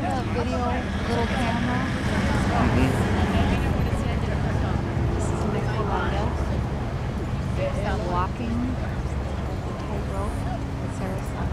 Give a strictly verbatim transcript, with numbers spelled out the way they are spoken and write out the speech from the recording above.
the video little camera. Mm-hmm. This is Nicolado. He's walking the tightrope in Sarasota.